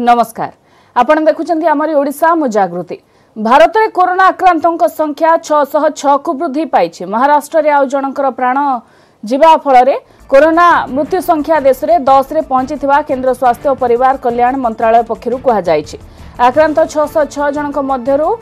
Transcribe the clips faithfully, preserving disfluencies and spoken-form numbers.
नमस्कार आपण देखुं आमरी ओडिशा मो जागृति। भारत में कोरोना आक्रांतों संख्या छह सौ छह को वृद्धि पाई। महाराष्ट्र में आउ जनकर प्राण जीवा फल कोरोना मृत्यु संख्या देश में दस रे पहुंची। केन्द्र स्वास्थ्य और परिवार कल्याण मंत्रालय पक्षर कह आक्रांत छह सौ छह जनक मध्यरु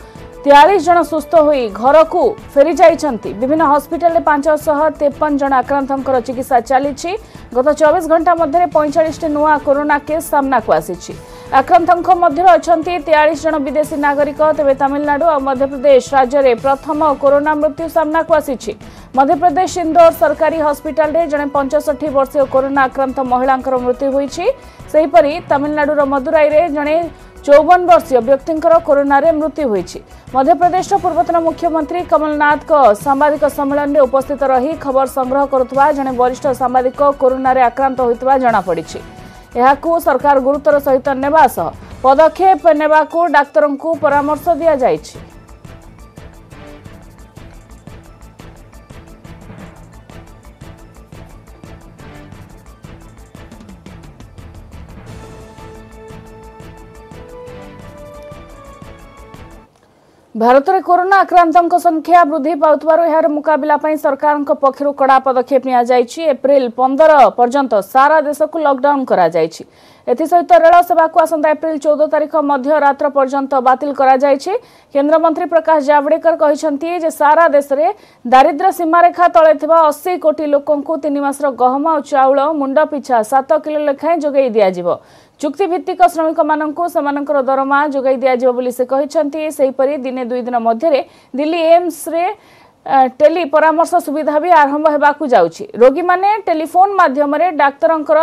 तैंतालीस जन सुस्थ होई घर को फेरी जाइछन्ति। विभिन्न हॉस्पिटल पांच सौ तेपन जन आक्रांतर चिकित्सा चली। गत चौबीस घंटा मध्य पैंतालीस नुआ कोरोना केस सामना को आसी। आक्रांतों मध्य अच्छी तैंतालीस जन विदेशी नागरिक। तेबे तमिलनाडु और मध्यप्रदेश राज्य में प्रथम कोरोना मृत्यु सामना को आसी। मध्यप्रदेश इंदौर सरकारी हॉस्पिटल रे जने पैंसठ वर्षीय कोरोना आक्रांत महिला मृत्यु होई छी। सेहीपरि तमिलनाडुर मदुराई रे जने चौवन वर्षीय व्यक्ति कोरोना रे मृत्यु होई छी। मध्यप्रदेश पूर्वतन मुख्यमंत्री कमलनाथ को सांबादिक सम्मेलन में उपस्थित रही खबर संग्रह करुवा जने वरिष्ठ सांबादिक कोरोना रे आक्रांत होइतबा जणा पड़िछि। एहाकू सरकार गुरुतर सहित नेबा सह पदक्षेप नेबाकू डाक्तरंकू परामर्श दिया जाइछि। भारत में कोरोना आक्रांतों संख्या वृद्धि पाउथिबारु एहार मुकाबला पई सरकार पक्षर कड़ा पदक्षेप निया जाइछि। एप्रिल पंद्रह पर्यंत सारा देश को लॉकडाउन करा जाइछि। एथि सहित रेल सेवा को आसंता एप्रिल चौदह तारीख मध्य रात्र पर्यंत बातिल करा जाइछि। केंद्र मंत्री प्रकाश जावड़ेकर कहिसंती जे सारा देश रे दारिद्र्य सीमा रेखा तळे थिबा अस्सी कोटी लोकन को तीन मासर गहम और चाउल मुंड पिछा सात किलो लेखाएं जोगाई दिया जिवो। चुक्तिभित्तिक श्रमिक माननकु समाननकर दरमा जोगाई दिया जिवो बोली से कहिसंती। सेहि परि दिने दुई दिन मध्यरे दिल्ली एम्स रे टेली परामर्श सुविधा भी आरंभ होगाकू जाउछि। रोगी माने टेलीफोन माध्यम रे डाक्तरंकर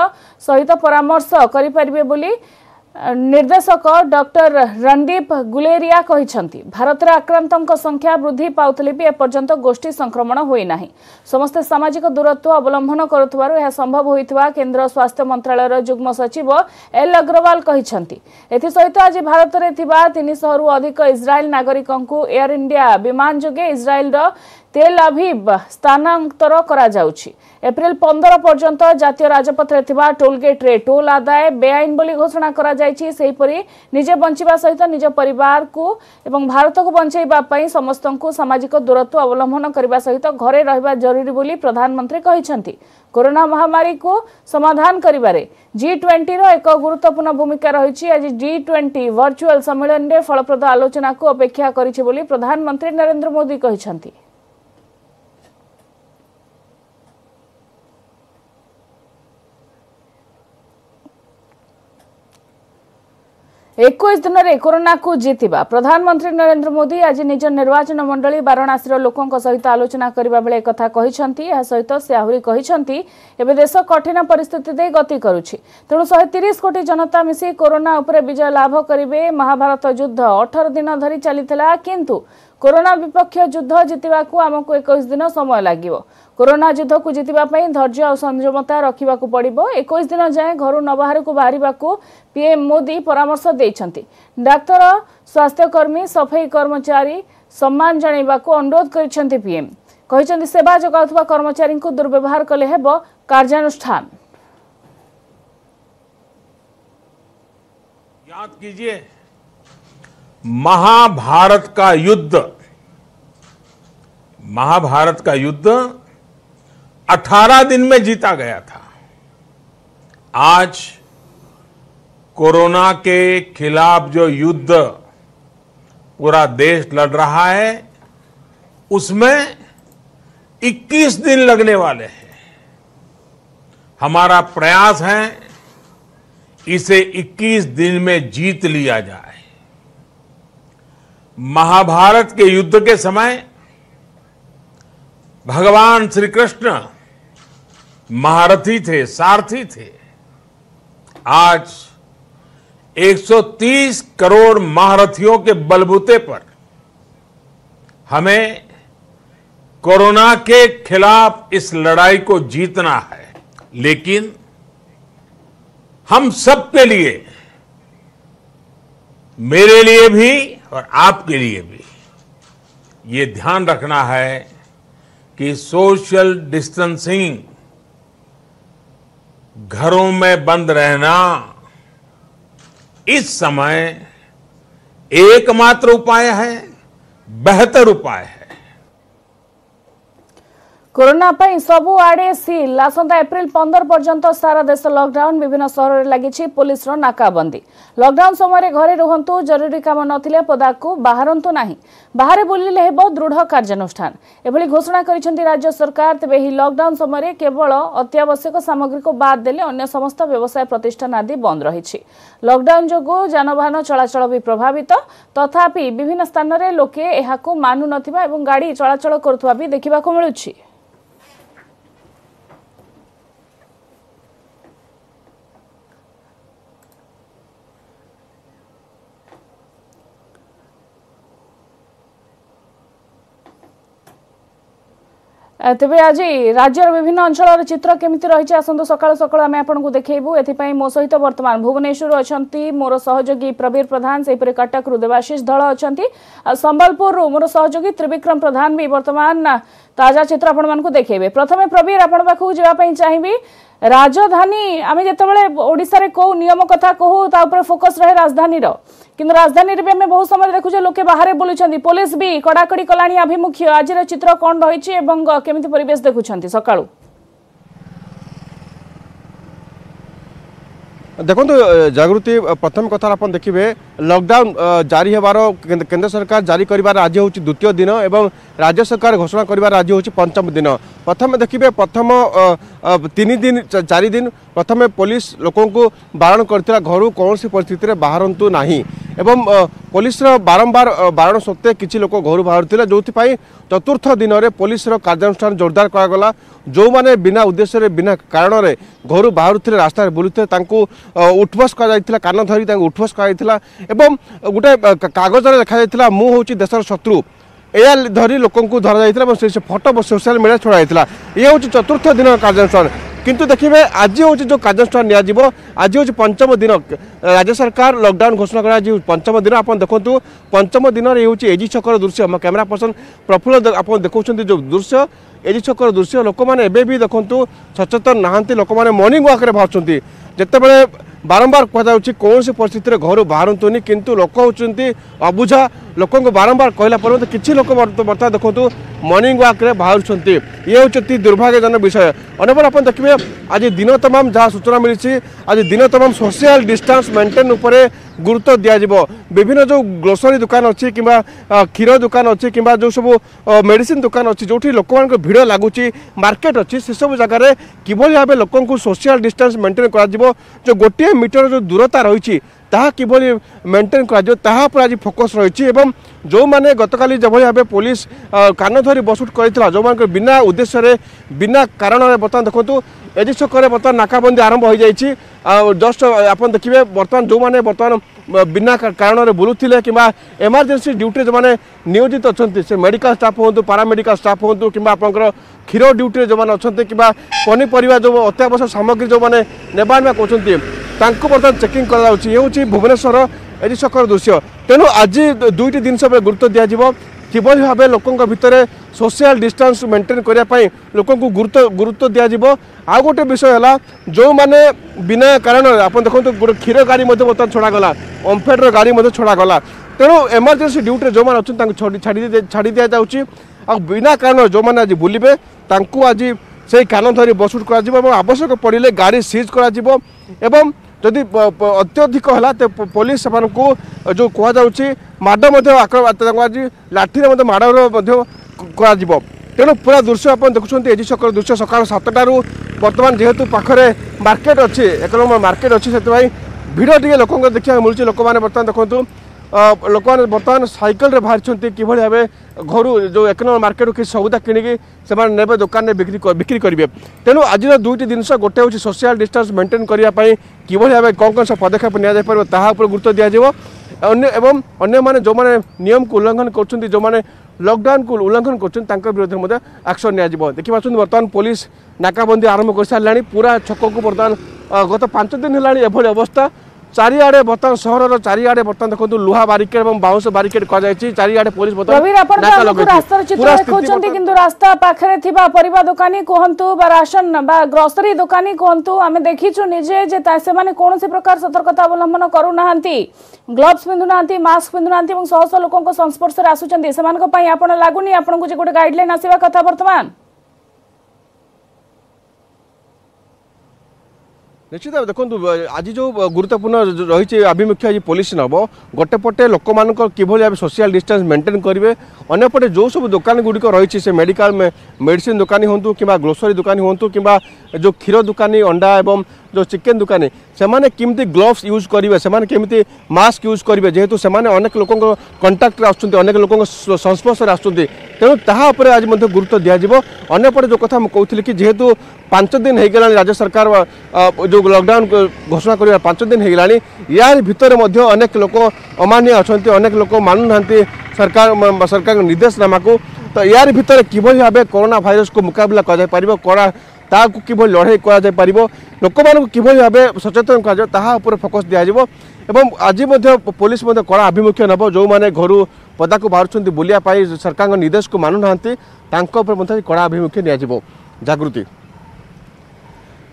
सहित परामर्श करि परिबे बोली निर्देशक डॉक्टर रणदीप गुलेरिया कहिसंती। भारत रे आक्रांतों संख्या वृद्धि पाउतले भी एपर्यंत गोष्ठी संक्रमण होई नाही। समस्त सामाजिक दूरत्व अवलंबन करथुवारु एहा संभव होइतवा केंद्र स्वास्थ्य मंत्रालय जुग्म सचिव एल अग्रवाल कहिसंती। एथि सहित आज भारत रे थिबा तीन सौ रु अधिक इजराइल नागरिकंकु एयर इंडिया विमान जोगे इजराइल रो तेल अभिव स्थानांतर करा जाउछि। एप्रिल पंद्रह पर्यंत जातीय राजपथरे थिबा टोलगेट रे टोल आदाय बेआईन बोली घोषणा करा जाइछि। सेहि परि निजे बंचिबा सहित निज परिवार को एवं भारत को बंचाइबा पई समस्तंकु सामाजिक दूरत्व अवलंबन करबा सहित घरे रहबा जरूरी बोली प्रधानमंत्री कहिसंती। कोरोना महामारी को समाधान करिबारे जी ट्वेंटी रो एक गुरुत्वपूर्ण भूमिका रहिछि। आज जी ट्वेंटी वर्चुअल सम्मेलन रे फलप्रद आलोचना को अपेक्षा करिछि बोली प्रधानमंत्री नरेंद्र मोदी कहिसंती। इक्कीस दिन में कोरोना को जीतिबा प्रधानमंत्री नरेंद्र मोदी आज निज निर्वाचन मंडली वाराणसी लोकों सहित आलोचना करबा बेले कथा कहिसंती। या सहित से आहुरी कहिसंती एबे देश कठिन परिस्थिति दे गति करुछि। तेणु एक सौ तीस कोटी जनता मिसी कोरोना उपरे विजय लाभ करिवे। महाभारत युद्ध अठारह दिन धरी चलितला किंतु कोरोना विपक्ष युद्ध जीतवाकू आमको इक्कीस दिन समय लगे। कोरोना युद्ध को जीतवा धैर्य और संयमता रखा पड़ो। इक्कीस दिन जाए घर न बाहर को बाहर पीएम मोदी परामर्श देइछंती। डाक्तर स्वास्थ्यकर्मी सफाई कर्मचारी सम्मान जणाइवाकू अनुरोध करिछंती। पीएम कहिछंती सेवा जगाउथवा कर्मचारी को दुर्व्यवहार कले हेबो कार्यानुष्ठान। याद कीजिए महाभारत का युद्ध महाभारत का युद्ध अठारह दिन में जीता गया था। आज कोरोना के खिलाफ जो युद्ध पूरा देश लड़ रहा है उसमें इक्कीस दिन लगने वाले हैं। हमारा प्रयास है इसे इक्कीस दिन में जीत लिया जाए। महाभारत के युद्ध के समय भगवान श्री कृष्ण महारथी थे, सारथी थे। आज एक सौ तीस करोड़ महारथियों के बलबूते पर हमें कोरोना के खिलाफ इस लड़ाई को जीतना है। लेकिन हम सबके लिए, मेरे लिए भी और आपके लिए भी ये ध्यान रखना है कि सोशल डिस्टेंसिंग, घरों में बंद रहना, इस समय एकमात्र उपाय है, बेहतर उपाय है। कोरोना पर सबु आड़े सील। आसंता एप्रिल पंदर पर्यंत सारा देश लॉकडाउन। विभिन्न शहर लगी पुलिस नाकाबंदी। लॉकडाउन समय घरे रुहतु, जरूरी काम नथिले पदाकू बाहरंतु नाही, बाहर बुलिले हेबो दृढ़ कार्यानुष्ठान। एभली घोषणा करिसेंती राज्य सरकार। तेबे ही लॉकडाउन समय केवल अत्यावश्यक सामग्री को बाद देले अन्य समस्त व्यवसाय प्रतिष्ठान आदि बंद रही। लॉकडाउन जोगु जानवाहन चलाचल भी प्रभावित। तथापि विभिन्न स्थान में लोके एहाकू मानु नथिबा एवं गाड़ी चलाचल करुवा भी देखिबाकू मिलुछि। तेबे आज राज्यर विभिन्न अंचल चित्र केमिति रही आसंतु सकाल सकाल आम आपको देखबू। ए मो सहित बर्तमान भुवनेश्वर अच्छा मोर सहयोगी प्रवीर प्रधान, से कटक रु देवाशीष धल अच्छा, संबलपुर रु मोर सहयोगी त्रिविक्रम प्रधान भी बर्तमान ताजा चित्र आपको देखेबे। प्रथमे प्रवीर आपण पाखु जेबा पई चाहिबी। राजधानी आम जितेबाला ओडिशा रे को नियम कथा कहू ता ऊपर फोकस रहे राजधानी रो, किंतु राजधानी रे भी हमें बहुत समय देखु जे लोके बाहर बुलुछंती, पुलिस भी कड़ाकड़ी कलाणी आभिमुख्य। आज रे चित्र कोन रही छि एवं केमिति परिवेश देखुछंती सकाळू? देखु जागृति प्रथम कथा आप देखिए लॉकडाउन जारी होवार केंद्र सरकार जारी कर आज हूँ द्वितीय दिन एवं राज्य सरकार घोषणा कर आज हूँ पंचम दिन। प्रथम देखिए प्रथम तीन दिन चार दिन प्रथम पुलिस लोकों को बारण करथिला घरू कौन सी परिस्थिति रे बाहरंतु नाही एवं पुलिस बारंबार बारण सत्वे किसी लोक घर बाहर जो चतुर्थ दिन में पुलिस कार्यानुष्ठान जोरदार करागला। जो माने बिना उद्देश्य बिना कारण घर बाहर थे रास्तार बुलुते उठबस कर कान धरी उठबस कर गोटे कागज लिखा मु हूँ देशर शत्रु या धरी लोक धरा जाता से फटो सोशल मीडिया छोड़ा। ये हूँ चतुर्थ दिन कार्यानुष्ठान, किंतु देखिए आज हूँ जो कार्यानुष्ठान निया आज हूँ पंचम दिन। राज्य सरकार लॉकडाउन घोषणा कर पंचम दिन आप देखु। पंचम दिन ये हूँ एजी छकर दृश्य। मो कैमेरा पर्सन प्रफुल्ल आप देखुं जो दृश्य एजी छकर दृश्य। लोक मैंने भी देखु सचेतन नहांती, लोक मैंने मॉर्निंग वाक बाहर जितेबाला बारंबार कहु कौन सी परिस्थिति में घर बाहरतुनि, किंतु लोक होती अबुझा। लोक बारंबार कहला पर्यटन किसी लोक बर्तमान देखु मॉर्निंग वाक बाहर। ये हूँ दुर्भाग्यजनक विषय। अनेपर आप देखिए आज दिन तमाम जहाँ सूचना मिली आज दिन तमाम सोशल डिस्टेंस मेंटेन उपर गुरुत्व दिया। विभिन्न जो ग्रोसरी दुकान अच्छी कि क्षीर दुकान अच्छी कि जो सब मेडिसिन दुकान अच्छी जो लोक भिड़ लगुच मार्केट अच्छी से सब जगह किभली भाव लोक सोशल डिस्टेंस मेंटेन कर जो गोटे मीटर जो दूरता रही ताहा मेंटेन कर आज फोकस रही। जो मैंने गतकाली जो भाव पुलिस कान धरी बसुट कर जो मान बिना उद्देश्य बिना कारण बर्तमान देखु एजी छकर बर्तमान नाकाबंदी आरंभ हो जाए। जस्ट आप देखिए बर्तमान जो मैंने बर्तमान बिना कारण बुलूते कि एमरजेंसी ड्यूटी जो मैंने नियोजित अच्छा से मेडिकल स्टाफ हूँ पारामेडिकल स्टाफ हूँ कि क्षीर ड्यूटी जो मैंने अच्छा कि पनीपरिया जो अत्यावश्यक सामग्री जो मैंने नेबा आना कहते बर्तमान चेकिंग कर भुवनेश्वर एजी छकर दृश्य। तेणु आज दुईटी जिनस गुरुत्व दिया किभली भाव लोक भितर सोशल डिस्टेंस मेंटेन करने लोक गुरुत्व गुरुत्व दिया। आ गोटे विषय है जो मैंने बिना कारण आप देखो गोटे क्षीर गाड़ी बर्तमान छड़ागला, ओमफेड गाड़ी छड़ागला। तेणु एमरजेंसी ड्यूटी जो मैंने अच्छे छाड़ दि जाऊँ। बिना कारण जो मैंने आज बुलबे आज से कान धरी बसुट कर आवश्यक पड़े गाड़ी सीज कर जदि अत्यधिक है तो पुलिस से जो कहुच्छे माड़ आज लाठी माड़ करेणु पूरा दृश्य आप देखुं एजी छकर दृश्य। सकाल सातटार बर्तमान जेहेतु पाखे मार्केट अच्छे एक मार्केट अच्छी से भिड़ टे लोक देखा मिलूँ। लोक मैंने बर्तमान देखूँ लोक मैंने बर्तमान सैकल बाहर कि भाव घर जो एक नंबर मार्केट किसी सौदा किणिकी से ने दुकान में बिक्री बिक्री करेंगे। तेणु आज दुईटी जिनस गोटे हूँ सोशल डिस्टेंस मेंटेन करने कि भाव कौन कौन सब पदक्षेप निपर ताहा उपर गुरुत्व दिया। एवं अन्य माने जो माने नियम को उल्लंघन कर जो माने लॉकडाउन को उल्लंघन कर विरोध में एक्शन निया। देखिपा बर्तमान पुलिस नाकाबंदी आरंभ कर सारा पूरा छक को बर्तमान गत पांच दिन है अवस्था चारिआडे बर्तमान सहर चारिआडे बर्तमान देखो लुहा बारिकेड और बाउंस बारिकेड कर जाय छी चारिआडे पुलिस बर्तमान रास्ता चित्र देखोछंती किंतु रास्ता पाखरे थिबा परिवा दुकानी कोहंतु बा राशन बा ग्रोसरी दुकानी कोहंतु आमे देखिछु निजे जे तासे माने कोनोसी प्रकार सतर्कता अवलंबन करू नाहंती ग्लोव्स पिंधु नाहंती मास्क पिंधु नाहंती और सौ सौ लोकों को संस्पर्श रे आसुचंती समान को पई आपण लागुनी आपण को जे गोटे गाइडलाइन आसीबा कथा वर्तमान निश्चित भाव देखो आज जो गुरुत्वपूर्ण रही आभिमुख्य आज पुलिस नब गोटेपटे लोक मानक किभली सोशल डिस्टेंस मेंटेन करेंगे अंपटे जो सब दुकान गुड़िक रही से मेडिकल मेडिसिन दुकानी हूँ कि ग्रोसरी दुकानी हूँ कि जो क्षीर दुकानी अंडा एवं जो चिकेन दुकानी से किमती ग्लोव्स यूज करेंगे से किमती मास्क यूज करेंगे जेहेतु से अनेक लोक कंटाक्ट आनेक लोक संस्पर्श में आसुँच तेणु तापर आज गुरुत्व दिज्व अंपटे जो कथा कहती कि जेहेतु पांच दिन हो गला राज्य सरकार जो लॉकडाउन घोषणा कर पांच दिन हो गला यार भितर अनेक लोक अमान्य अच्छा अनेक लोक मानु ना सरकार सरकार निर्देशनामा को तो यार भितर किभली भाव कोरोना वायरस को मुकाबला करा ताकू किभली लड़ाई करा पार लोक मानक किभली भाव सचेतन कर फोकस दिज्व एवं आज पुलिस कड़ा आभिमुख्य नब जो मैंने घर पदा को बाहर बुलाई सरकार निर्देश को मानु ना कड़ा आभिमुख्य निज्व जागृति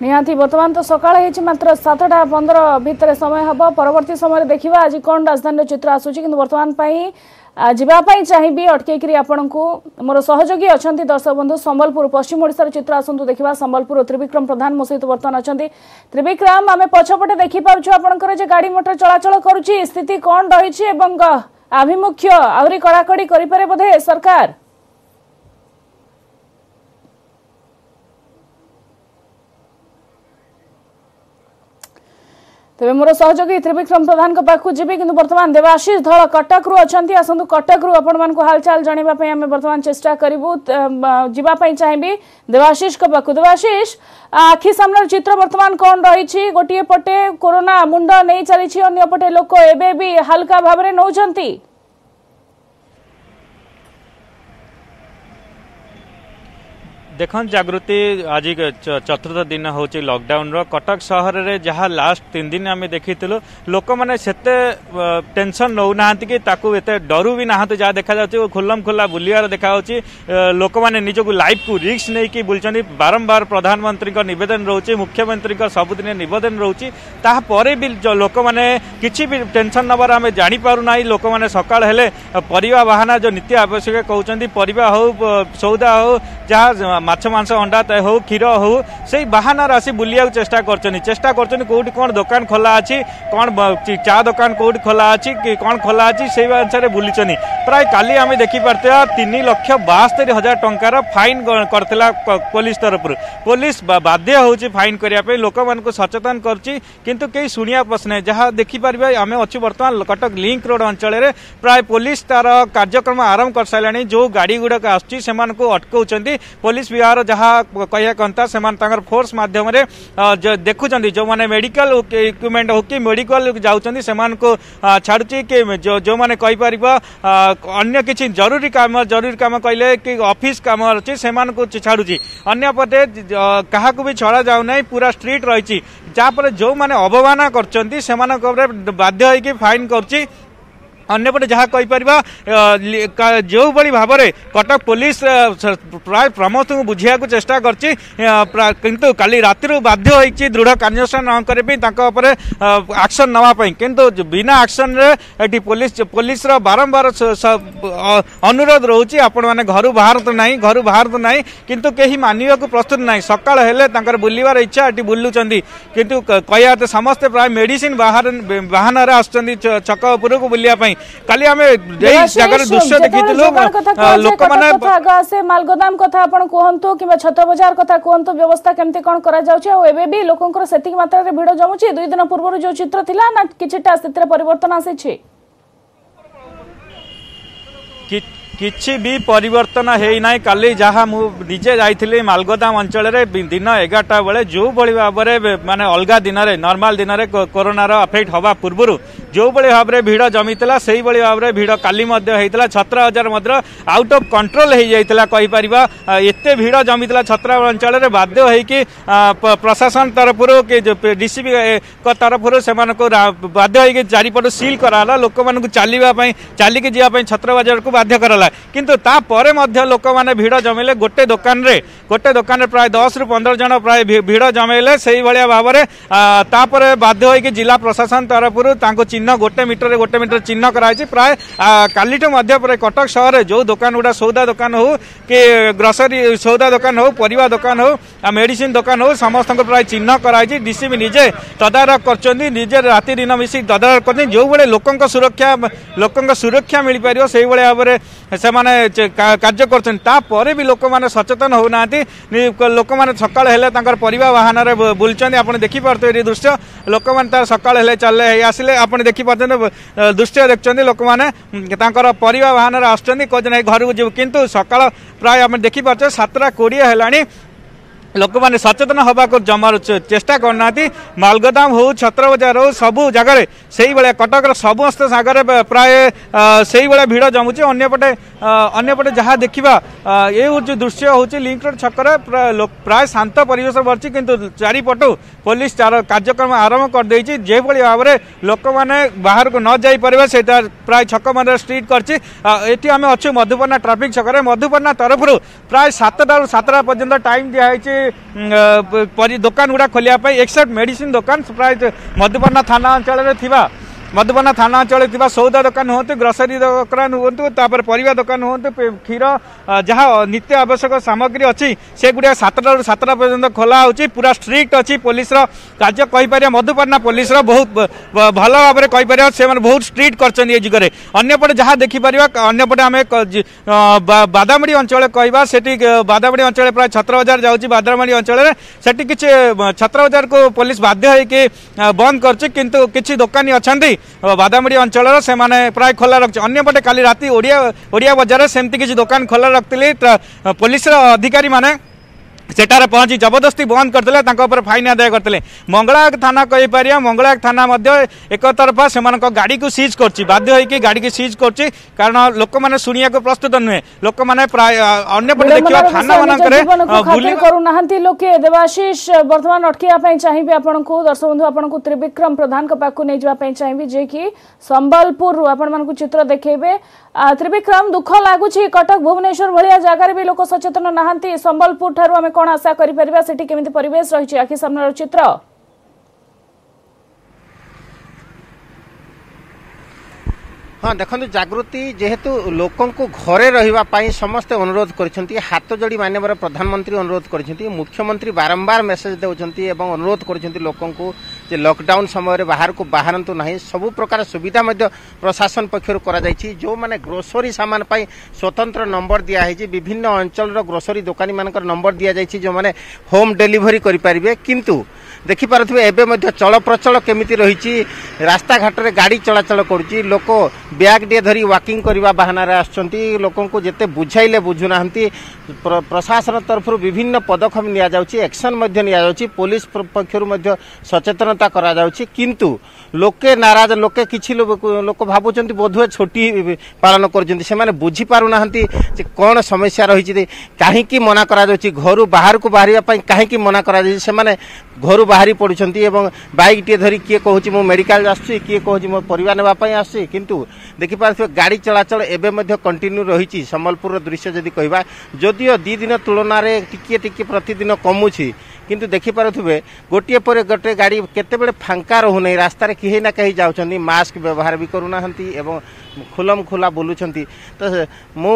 निहांती बर्तमान तो सकाळ हेछि मात्र सातटा पंदर भितर समय हबो परवर्ती समय देखिबा आज कोन राजधानी चित्र आसुछि किंतु बर्तमान पई जीवाई चाहिए अटकैकरी आपंको मोर सहयोगी अच्छा दर्शक बंधु संबलपुर पश्चिम ओडिशा चित्र आसतु देखा संबलपुर त्रिविक्रम प्रधान मो सहित बर्तमान अच्छा त्रिविक्रम आम पछपटे देखिपुँ आपंकर गाड़ी मोटर चलाचल करुच्ची स्थिति कौन रही आभिमुख्य आहरी कड़ाकड़ी करें बोधे सरकार तेरे मोर सहयोगी त्रिविक्रम प्रधान पाखु जी कि बर्तमान देवाशीष धल कटक रु अच्छा आसतु कटक रु आपण मानक हालचाल जनवाई आम बर्तमान चेष्टा करूँ जावाई चाहिए देवाशीष पाखु देवाशीष आखि सामने चित्र बर्तमान कौन रही गोटे पटे कोरोना मुंड नहीं चली अंपटे लोक एबे भी हल्का भाव में नौ देखन जागृति आज चतुर्थ दिन हूँ लॉकडाउन रो कटक सहर रे जहाँ लास्ट तीन दिन आम देखी लोक मैंने सेते टेंशन नौ ना कि डरू भी ना जहाँ देखा जा खुल्लम खुला बुलवार देखा लोक मैंने निजक लाइफ को रिस्क नहीं कि बुल्चंती बारंबार प्रधानमंत्री नवेदन रोचे मुख्यमंत्री सबुद नवेदन रोचे तापर भी लोक मैंने किसी भी टेंशन नवर आम जापना लोक मैंने सकाल हेले परिवा बाहाना जो नित्य आवश्यक कहते परिवा हो सौदा हो जहाँ माछ मांस अंडा तय हो क्षीर हो से बाहानार आसी बुलिया चेष्टा कर चेष्टा कर कोटी कौन दुकान खोला अच्छी कौन चा दुकान कोटी खोला अच्छी कि कौन खोला अच्छी से अनुसार बुली प्राय काली आम देखिपारे तीन लक्ष बास्तरी हजार टंकार फाइन करथिला पुलिस तरफ पुलिस बाध्य होची फाइन करने लोक मान सचेतन करची किंतु कई शुणिया पसने जहाँ देखिपारे आम अच्छी बर्तमान कटक लिंक रोड अंचल में प्राय पुलिस तार कार्यक्रम आरंभ कर सारा जो गाड़ी गुड़ाक आसुची से अटकाउंट पुलिस बिहार जहाँ कह कहता से फोर्स मध्यम देखुं जो मैंने मेडिकल इक्विपमेंट हो कि मेडिकल जाऊँगी से छाड़ी कि जो मैंने कहीपर अगर किसी जरूरी काम जरूरी काम कहले कि ऑफिस काम अच्छी से छाड़ी अंपटे क्या भी छड़ा जाऊना पूरा स्ट्रीट रही जहाँपर जो मैंने अवमानना कर बाध्य फाइन कर अन्यपटे जहाँ कहीपर जो भाई भाव में कटक पुलिस प्राय समस्त को बुझा चेषा करूँ काली राति बाध्य होती दृढ़ कार्यानुषान न करने आक्शन नापी कि बिना आक्शन ये पुलिस पुलिस बारंबार अनुरोध रोचे आपण मैंने घर बाहर तो ना घर बाहर तो ना कितु कहीं मानवा प्रस्तुत ना सका बुलवार इच्छा ये बुलूँ कि कहते समस्ते प्राय मेडिसिन बाहर बाहाना आसुँच छक उपरक बुलवाई काली हमें जगह दृश्य देखी लोक मैंने मालगोदाम कथा कहतु कि छत बजार कथा कहतु व्यवस्था केमती कौन कर लोकंर से मात्रा भिड़ जमुची दुई दिन पूर्व जो चित्र थिला ना किछिटा स्थिति परिवर्तन आसी किसी भी परिवर्तन होना काली जहाँ मुझे जाइली मालगोदाम अंचल दिन एगारटा बेले जो भाव में मानने अलग दिन नॉर्मल दिन कोरोनार अफेक्ट हवा पूर्व जो भाव में भिड़ जमी से भाव में भिड़ काली छत्र बजार आउट ऑफ कंट्रोल होता कहीपर एत भिड़ जमी छत्र अंचल में बाध्य होकि प्रशासन तरफ कि डीसीपी तरफ से बाध्य होकर चारिपटू सिल कराला लोक मूँ चलने चलिकी जावाई छत्र बजार को बाध्य कराला किंतु तापर लोक मैंने भिड़ जमेले गोटे दोकान में गोटे दोकान प्राय दस रु पंदर जन प्राय भिड़ जमेले से भाया भाव में तापर बाध्य होकि जिला प्रशासन तरफ चिन्ह गोटे मीटर गोटे मीटर चिन्ह कराई प्राय कालीठू कटक सहर जो दोकान गुड़ा सौदा दोकान हो कि ग्रोसरी सौदा दोकान हो परिवा दोकान हो मेडिसिन दोकान हो समस्त प्राय चिन्ह कराई डीसीपी निजे तदारख करछन्ती निजे राति दिन मिसी तदारख करछन्ती जो बड़े लोकंक सुरक्षा लोकंक सुरक्षा मिल पारियो सेहि बळे आबरे से माने कार्य करछन्ती तापरे भी लोक माने सचेतन हो नांती लोक माने सकाळ हेले तांकर परिवा वाहन रे बुलछन्ती आपण देखि पारते ए दृश्य लोक माने तार सकाळ हेले चले आसिले आपण देखि पारते दृश्य देखछन्ती लोक माने तांकर परिवा वाहन रे आछन्ती कोजने घर को जीव किंतु सकाळ प्राय आपण देखि पारते सातटा कोडिया हेलानी लोक मैंने सचेतन होगा जमार चेष्टा करना मालगोदाम हो छत्र बजार हो सबू जगार से भाया कटक समस्त जगार प्राय से भाया भिड़ जमुचे अंपटे अंपटे जहाँ देखा ये जो दृश्य हो लिंक रोड छकर प्राय शांत परेश बढ़ी किंतु चारिपटू पुलिस कार्यक्रम आरंभ करदे जो भाव में लोक मैंने बाहर को न जापर से प्राय छक मंदिर स्ट्रीट करें आम अच्छे मधुपर्णा ट्राफिक छकर मधुपर्णा तरफ प्राय सतटा सतटा पर्यटन टाइम दिखाई दुकान गुड़ा खोलिया एक्सेप्ट मेडिसिन दुकान प्राय मधुपर्णा थाना अंचल में थिबा मधुबना थाना अंचल में सौदा दुकान हूँ ग्रोसरी दुकान हूँ परिवा दुकान हूँ क्षीर जहाँ नित्य आवश्यक सामग्री अच्छी से गुड़िया सतटा सतटा पर्यटन खोला हो पूरा स्ट्रिक्ट अच्छी पुलिस कार्य कहीपर मधुपर्णा पुलिस बहुत भल भाव में कहीपर से बहुत स्ट्रिक्ट कर जुगे अंपटे जहाँ देखिपर अंपटे आम बादामड़ी अंचल कह बादामड़ी अंचल प्राय छत्र बजार जाऊँगी बादामड़ी अंचल में सेठी किसी छत्र बजार को पुलिस बाध्य होकर बंद कर दुकानी अच्छा बादामड़ी अंचल से प्राय खोला रखी अंपटे काली राति ओडिया ओडिया बजार सेमती किसी दुकान खोला रखी पुलिस अधिकारी माने सेठार पहुंची जबरदस्ती बंद करते फाइन आदाय करते मंगला थाना कहीपर मंगला थाना एक तरफा से गाड़ी को सीज कर बाध्य होकर गाड़ी को सीज कर कारण लोक मैंने शुणा को प्रस्तुत नुहे लोक मैंने प्राय अन्यपटे देखा थाना माना लोके देवाशीष बर्तमान अटकाई चाहिए आपको दर्शक बंधु आपको त्रिविक्रम प्रधान पाक नहीं जावाई चाहिए जे कि संबलपुर आपको चित्र देखेबे त्रिविक्रम दुख लगुच कटक भुवनेश्वर भाया जगार भी लोक सचेतन नहांती संबलपुर ठार् कौन आशा करिपरिबा सेठी केमिति परिवेश रहिछि आखि सामनार चित्र हाँ देखो जागृति जेहेतु लोकों को घरे रहिबा पाई समस्त अनुरोध करिसेंती हाथ जोड़ी माननीय प्रधानमंत्री अनुरोध करिसेंती मुख्यमंत्री बारंबार मेसेज देउचंती एवं अनुरोध करिसेंती लोकों को जे लॉकडाउन समय रे बाहर को बाहरंतु नाही सबु प्रकार सुविधा मध्य प्रशासन पक्षर करा जायछि जो माने ग्रोसरी सामान पाई स्वतंत्र नंबर दिया है विभिन्न अंचल रो ग्रोसरी दुकानी मानकर नंबर दिया जायछि जो माने होम डिलीवरी करि परिबे किंतु देखि पारथबे एबे मध्य चलप्रचल केमिति रहिछि रास्ता घाट रे गाड़ी चलाचल करुछि लोक ब्याग डे धरी वाकिंग करवा बाहनार आसुँगी लोकों को जिते बुझाइले बुझुना प्र, प्रशासन तरफ विभिन्न पदक्षेप निया जाउची एक्शन मध्य निया जाउची पुलिस पक्षर मध्य सचेतनता करा जाउची किंतु लोके नाराज लोके किछि लोक भाबुचंती बोधुए छोटी पालन करचंती से माने बुझी पारु नाहंती जे कोन समस्या रहिछि काहे कि मना करा जाउची घरु बाहर को बाहरिया पई काहे कि मना करा जाउची से माने घरु बाहरी पडुचंती एवं बाइक टे धरी किए कहउची मो मेडिकल आसुची किए कहउची मो परिवार नेबा पई आसुची किंतु देखि पारथि गाड़ी चलाचल एबे मध्य कंटिन्यू रहिछि संबलपुर दृश्य जदि कहबा जदियो दी दिन तुलन में टिके टिके प्रतिदिन कमुची किंतु देखि पारथुबे गोटे पर गोटे गाड़ी केते बेले फांका रहूनी रास्तार कहीं ना कहीं जाउछन्ती मास्क व्यवहार भी करूना एवं खुलम खुला बोलुछन्ती तो मु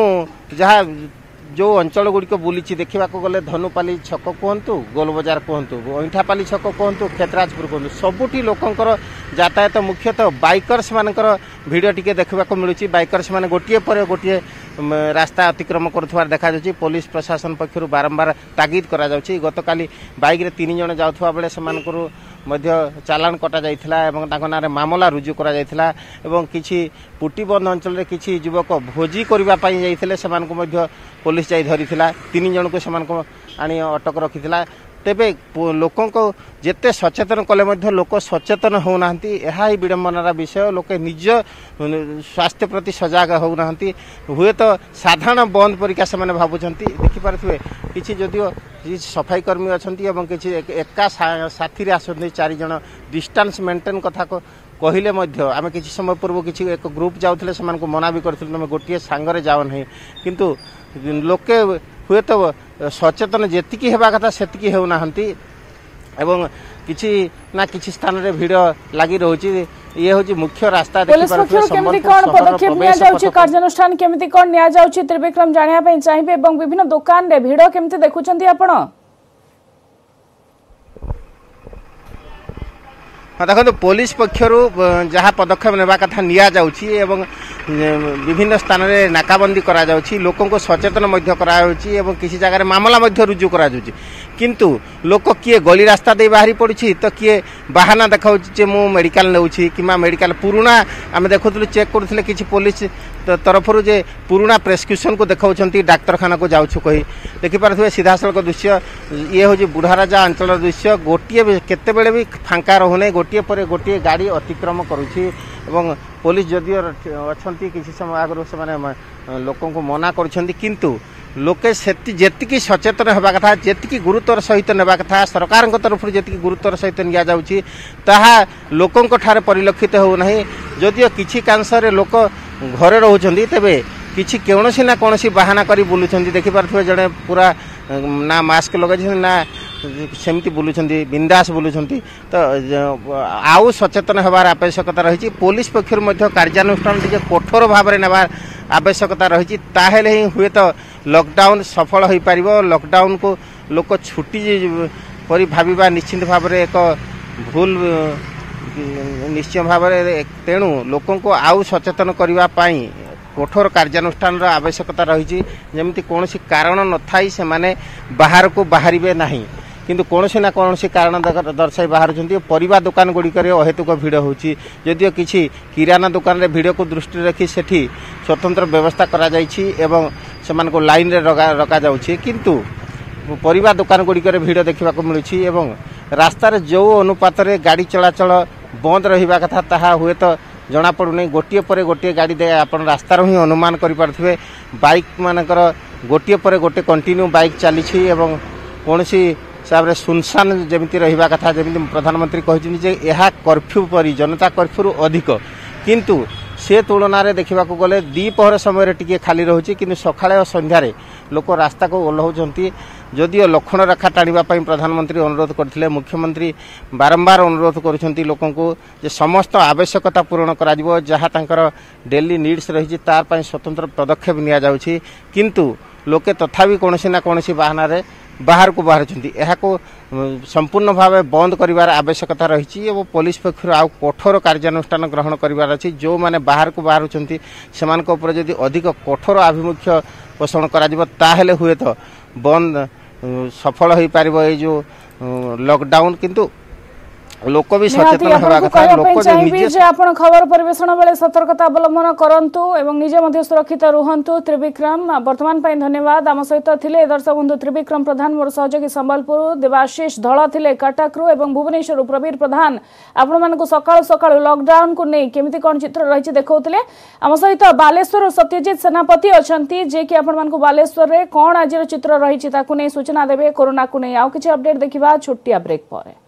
जहा जो अंचल गुड़िक बुली देखा गले धनुपाली छक कहतु गोल बजार कहतु अंठापाली छक कहतु क्षेत्राजपुर कहतु सबुटी लोकंर यातायात मुख्यतः बाइकर्स मानकर भिड़ टी देखा मिलूँ बाइकर्स मैंने गोटे पर गोटे रास्ता अतिक्रम कर देखा पुलिस प्रशासन पक्षर बारंबार तागिद कर गतकाली बाइक रे तीन जन जाउथवा बेले सेमानकरू मध्य चालान कटा जाइथिला एवं ताको नारे मामला रुजु करा जाइथिला एवं किछि पुटीबंध अंचल रे किछि युवक भोजी करबा पई जाइथिले सेमानकू मध्य पुलिस जाई धरिथिला तीन जन को सेमानकू आनी अटक रखिथिला तेबे लोकको जेते सचेतन कले मध्य लोक सचेतन होना ही विडंबनार विषय। लोके निज स्वास्थ्य प्रति सजग होना हुए तो साधारण बंद परिका से भावुंट देखिपे कि जदिव सफाई कर्मी अच्छा और किसी एका साथी आसती चारिज डिस्टेंस मेंटेन कथा को कहले आम किसी समय पूर्व किसी एक ग्रुप जाऊे से मना भी करें तुम गोटे सांगे जाओ ना किंतु लोके हुए तो सचेतन जेतिकी हेबा कथा सेतिकी हेउना हंती एवं किसी ना किसी स्थान रे भीड़ लगी रही ये हूँ मुख्य रास्ता। पुलिस पक्ष केमती कोन पदक्षेप निया जाउची कार्यानुष्ठान केमती कोन निया जाउची त्रिविक्रम जानिया पे चाहिबे एवं विभिन्न दुकान रे भीड़ केमती देखुचंती आपण। हाँ देखो पुलिस पक्षर जहाँ पदक्षेप नेबा कथा निया जाउची एवं विभिन्न स्थान में नाकाबंदी करा जाउची लोकों को सचेतन मध्य करा जाउची एवं किसी जगह मामला मध्य रुजू करा जाउची किंतु लोक किए गली रास्ता दे बाहरी पड़ी तो किए बहाना देखाऊँ मु मेडिकल नेउची कि मेडिकल पुराणा आम देखुलु चेक करूँ किसी पुलिस तरफ जे पुराणा प्रेस्क्रिप्शन को देखा डाक्तखाना को जाऊँ कही देखिपे सीधा सड़क दृश्य ये हूँ बुढ़ाराजा अंचल दृश्य गोटे केत भी फांका रोने गोटे पर गोटे गाड़ी अतिक्रम करुच्छी एवं पुलिस जदिव अच्छा किसी समय आगु से लोक मना कर लोके जेतिकी सचेतन होगा कथा जेतिकी गुरुत्वर सहित नेबा कथा सरकार तरफ जेतिकी गुरुत्वर सहित निया जाउची ताहा लोकों को ठारे परिलक्षित हो नहीं। जदियो किछि कांसरे लोक घरे रहउछंती तेबे किछि कोनोसी ना कोनोसी बहाना करी बुलुछंती देखि पारथवे जणे पूरा ना मास्क लगाइ ना सेमती बुलुछंती बिंदास बुलुछंती तो आउ सचेतन होबार आवश्यकता रही। पुलिस पक्षर मध्य कार्यानुष्ठान टिके कठोर भाव में नेबार आवश्यकता रही ताहेले ही हुए तो लॉकडाउन सफल हो पार। लॉकडाउन को लोक छुट्टी परि भाविबा निश्चिंत भाव में एक भूल निश्चय भाव तेणु लोक आउ सचेतन करने कठोर कार्यानुष्ठान आवश्यकता रही जमी कौन कारण न थाई से माने बाहर को बाहर ना किंतु कौन ना कौन कारण दर्शाई बाहर परिवा दुकान गुड़िक अहेतुक भिड़ होची जदिव किसी किराना दुकान रे भिड़ को दृष्टि रखी सेठी स्वतंत्र व्यवस्था करा जायछि एवं समान को लाइन रे रखा जाउछि किंतु परिवा दुकान गुड़िक भिड़ देखा मिलूँ एवं रास्तार जो अनुपात रे गाड़ी चलाचल बंद रहिबा कथा ताहा हुए तो जना पड़ुनी गोटे पर गोटे गाड़ी दे आपण रास्तार ही अनुमान करि पारथबे। बाइक मानकर गोटे पर गोटे कंटिन्यू बाइक चली एवं कोनसी हिसाब से सुनसान जमी रहा कथा जमी प्रधानमंत्री कहते यह कर्फ्यू परी जनता कर्फ्यू अधिक किंतु से तुलन में देखा गले द्विपहर समय टी खाली रोचे कि सकाले और संध्यारे लोक रास्ता को ओह्लाउंट जदिव लक्षण रेखा टाणीपाई प्रधानमंत्री अनुरोध करते मुख्यमंत्री बारंबार अनुरोध कर समस्त आवश्यकता पूरण करा डेली नीड्स रही तार स्वतंत्र पदक्षेप निया जाउछि किंतु लोके तथापि कौन ना कौन बहाना बाहर को बाहर यह संपूर्ण भाव बंद करार आवश्यकता रही। पुलिस पक्षर आउ कठोर कार्यानुष्ठान ग्रहण करार अच्छी जो मैंने बाहर को बाहर से जदि अधिक कठोर आभिमुख्य पोषण कराले हुए तो बंद सफल हो पार ये जो लॉकडाउन किंतु लोक भी सचेतन होगा कथा लोक जे जे आपण खबर परिवेषण बेले सतर्कता अवलंबन करंतु एवं निजे मध्ये सुरक्षित रहंतु। त्रिविक्रम वर्तमान पय धन्यवाद आम सहित थिले दर्शक बंधु त्रिविक्रम प्रधान मोर सहयोगी संबलपुर देवाशीष धळ थिले कटकरू एवं भुवनेश्वर प्रवीर प्रधान आपण मानको सकाळ सकाळ लॉकडाउन को नै केमिति कोन चित्र रहिछि देखौतिले। आम सहित बालेश्वर सत्यजीत सेनापति अछंती जे कि आपण मानको बालेश्वर रे कोन आजिर चित्र रहिछि ताकु नै सूचना देबे कोरोना को नै आउ किछि अपडेट देखिबा छुट्टिया ब्रेक परे।